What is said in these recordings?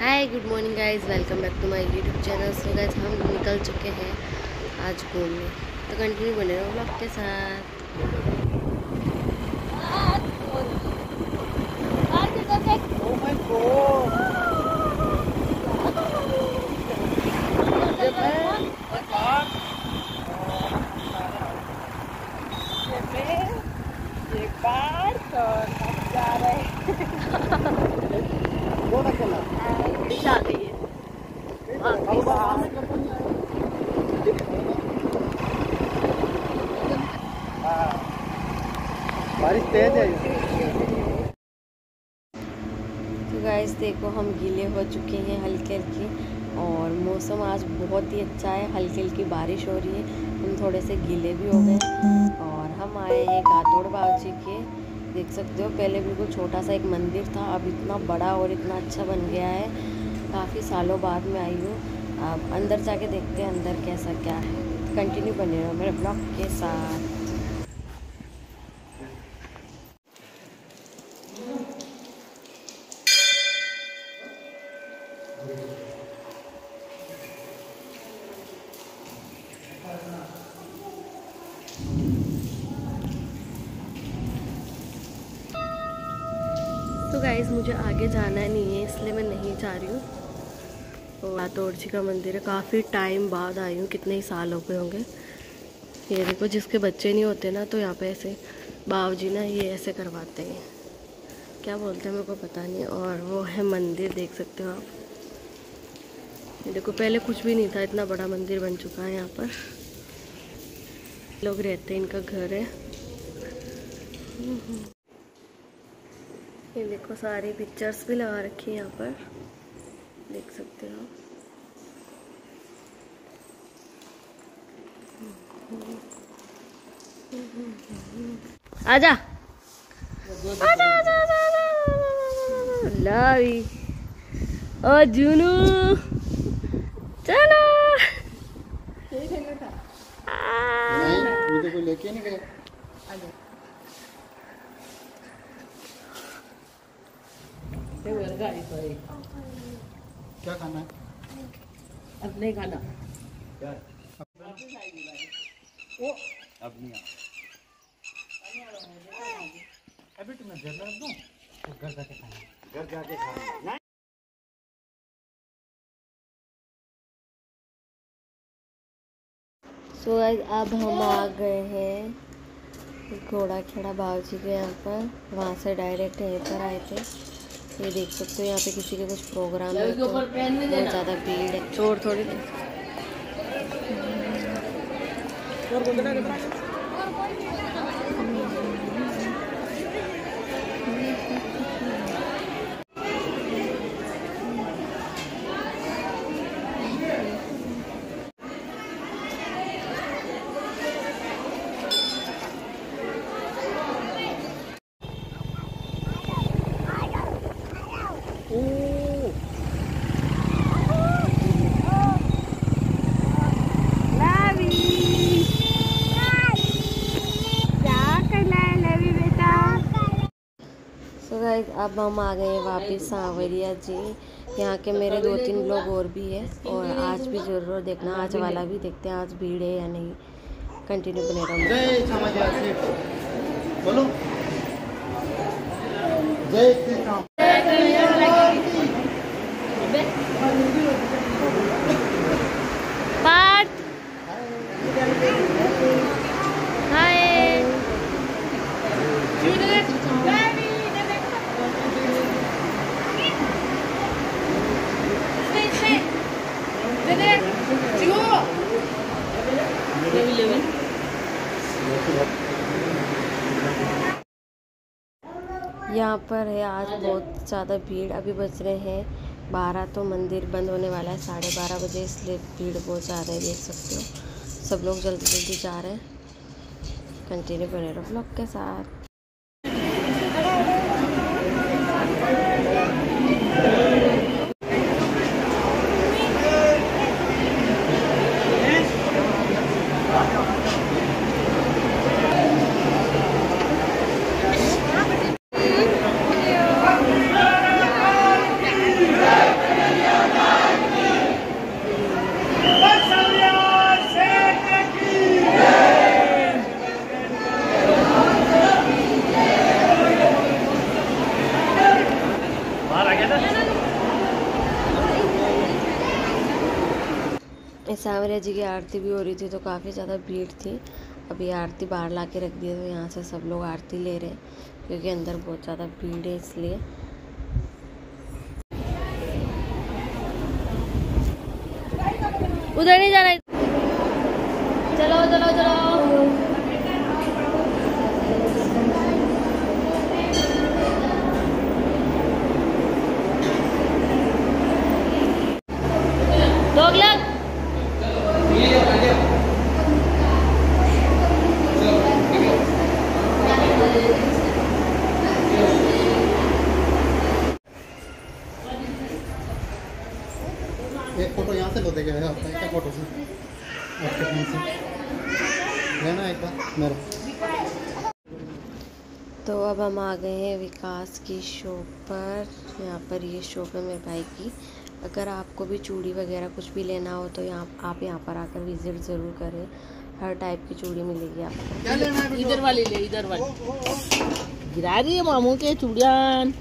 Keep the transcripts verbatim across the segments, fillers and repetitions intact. Hi good morning guys, welcome back to my YouTube channel. So guys हम निकल चुके हैं आज घूमने, तो कंटिन्यू बने रहो ब्लॉग के साथ। दिशा गई है बारिश तेज है। तो गाइस देखो हम गीले हो चुके हैं हल्के हल्के, और मौसम आज बहुत ही अच्छा है, हल्की हल्की बारिश हो रही है, हम थोड़े से गीले भी हो गए। और हम आए हैं घाटोड़ बावजी के, देख सकते हो पहले बिल्कुल छोटा सा एक मंदिर था, अब इतना बड़ा और इतना अच्छा बन गया है। काफ़ी सालों बाद में आई हूँ, अब अंदर जाके देखते हैं अंदर कैसा क्या है। कंटिन्यू बने रहो मेरे ब्लॉग के साथ। तो गाइस मुझे आगे जाना नहीं है इसलिए मैं नहीं जा रही हूँ। तो घाटोड़ जी का मंदिर है, काफ़ी टाइम बाद आई हूँ, कितने ही साल हो गए होंगे। ये देखो जिसके बच्चे नहीं होते ना, तो यहाँ पे ऐसे बावजी ना ये ऐसे करवाते हैं, क्या बोलते हैं मेरे को पता नहीं। और वो है मंदिर, देख सकते हो आप। ये देखो पहले कुछ भी नहीं था, इतना बड़ा मंदिर बन चुका है। यहाँ पर लोग रहते हैं, इनका घर है। ये देखो सारी पिक्चर्स भी लगा रखी है यहाँ पर, देख सकते हो आप। आजा आजा आजा लावी ओ जुनू चलो। कोई लेके नहीं गया। आजा क्या खाना है? अब नहीं खाना। ओ अब नहीं अभी तुम्हें घर रख दूँ, घर जाके खाना, घर जाके खाना। सो गाइस अब हम आ गए हैं घोड़ा खेड़ा बावजी के यहाँ पर, वहाँ से डायरेक्ट यहीं पर आए थे। ये देख सकते हो यहाँ पे किसी के कुछ प्रोग्राम है, तो बहुत ज़्यादा भीड़ है। चोर थोड़ी अब हम आ गए वापस सांवरिया जी। यहाँ के मेरे दो तीन लोग और भी है, और आज भी जरूर देखना, आज वाला भी देखते हैं आज भीड़ है या नहीं। कंटिन्यू बने रहो। जय सांवरिया जी बोलो, जय यहाँ पर है। आज बहुत ज़्यादा भीड़, अभी बज रहे हैं बारह, तो मंदिर बंद होने वाला है साढ़े बारह बजे, इसलिए भीड़ बहुत ज़्यादा है, देख सकते हो। सब लोग जल्दी जल्दी जा रहे हैं। कंटिन्यू बने रहो ब्लॉग के साथ। सांवरिया जी की आरती भी हो रही थी तो काफ़ी ज़्यादा भीड़ थी। अभी आरती बाहर ला के रख दी है तो यहाँ से सब लोग आरती ले रहे हैं क्योंकि अंदर बहुत ज़्यादा भीड़ है इसलिए। उधर नहीं जाना, चलो चलो चलो। दोगलग एक फोटो यहाँ से लो, देखे आपका एक फोटो से लेना एक बार मेरा। तो अब हम आ गए हैं विकास की शॉप पर। यहाँ पर ये शॉप है मेरे भाई की। अगर आपको भी चूड़ी वगैरह कुछ भी लेना हो तो यहाँ आप यहाँ पर आकर विजिट ज़रूर करें। हर टाइप की चूड़ी मिलेगी आपको। क्या लेना है? इधर वाली ले, इधर वाली गिरा रही है मामू के चूड़ियान।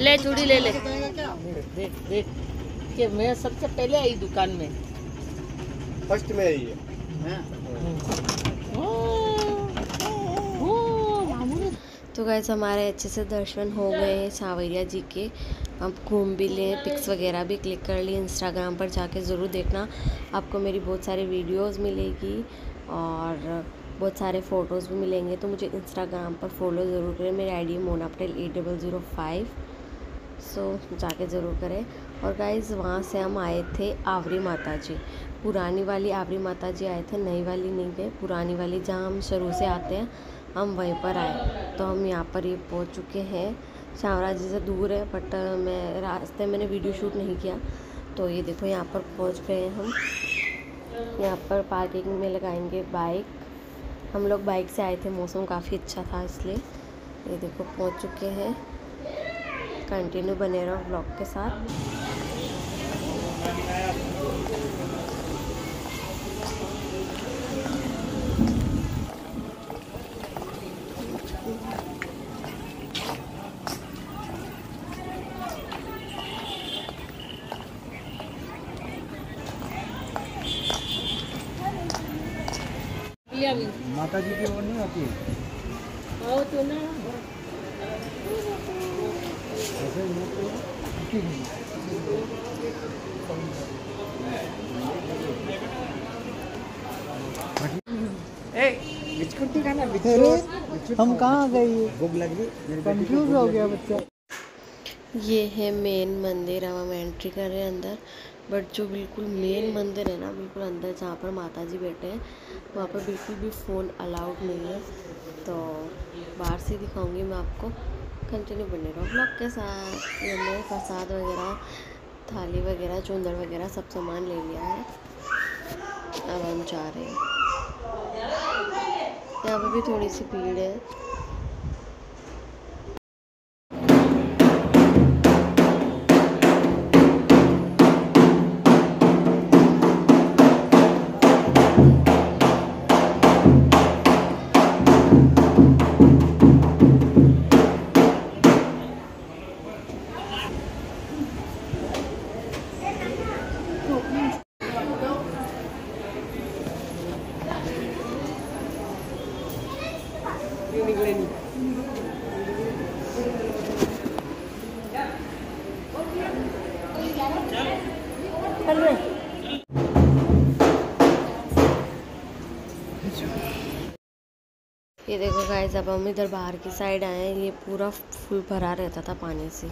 ले चूड़ी ले ले, देख देख कि मैं सबसे पहले आई दुकान में, फर्स्ट में आई है। तो गाइस हमारे अच्छे से दर्शन हो गए हैं सांवरिया जी के। हम घूम भी लिए, पिक्स वगैरह भी क्लिक कर लिए। इंस्टाग्राम पर जाके ज़रूर देखना, आपको मेरी बहुत सारी वीडियोस मिलेगी और बहुत सारे फ़ोटोज़ भी मिलेंगे। तो मुझे इंस्टाग्राम पर फॉलो ज़रूर करें। मेरी ID Mona Patel at double zero five, so जाके ज़रूर करें। और गाइज़ वहाँ से हम आए थे आवरी माता जी। पुरानी वाली आवरी माता जी आए थे, नई वाली नहीं गए। पुरानी वाली जहाँ हम शुरू से आते हैं हम वहीं पर आए। तो हम यहाँ पर ये पहुँच चुके हैं। सांवरिया जी से दूर है बट मैं रास्ते मैंने वीडियो शूट नहीं किया। तो ये देखो यहाँ पर पहुँच गए हम। यहाँ पर पार्किंग में लगाएंगे बाइक। हम लोग बाइक से आए थे, मौसम काफ़ी अच्छा था इसलिए। ये देखो पहुंच चुके हैं। कंटिन्यू बने रहो ब्लॉग के साथ। माता जी की ओर नहीं आती है तो ना हम कहाँ गए, भूख लग रही, कंफ्यूज हो गया बच्चा। ये है मेन मंदिर। अब हम एंट्री कर रहे हैं अंदर, बट जो बिल्कुल मेन मंदिर है ना, बिल्कुल अंदर जहाँ पर माता जी बैठे हैं वहाँ पर बिल्कुल भी फ़ोन अलाउड नहीं है। तो बाहर से दिखाऊंगी मैं आपको, कंटिन्यू बने रहो ब्लॉग के साथ। मैंने प्रसाद वगैरह, थाली वगैरह, चूंदड़ वगैरह सब सामान ले लिया है। अब हम जा रहे हैं। यहाँ पर भी थोड़ी सी भीड़ है। ये देखो गाइस अब हम इधर बाहर की साइड आए हैं। ये पूरा फुल भरा रहता था पानी से,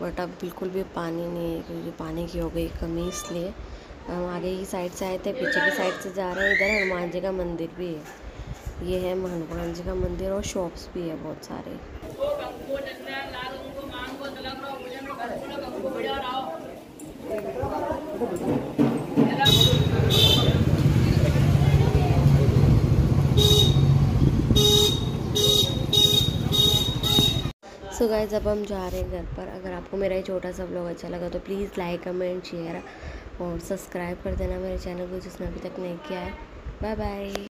बट अब बिल्कुल भी पानी नहीं है क्योंकि पानी की हो गई कमी, इसलिए हम आगे की साइड से आए थे, पीछे की साइड से जा रहे हैं। इधर हनुमान जी का मंदिर भी है। ये है हनुमान जी का मंदिर और शॉप्स भी है बहुत सारे। सो गाइस अब हम जा रहे हैं घर पर। अगर आपको मेरा ये छोटा सा व्लॉग अच्छा लगा तो प्लीज़ लाइक, कमेंट, शेयर और सब्सक्राइब कर देना मेरे चैनल को जिसने अभी तक नहीं किया है। Bye bye.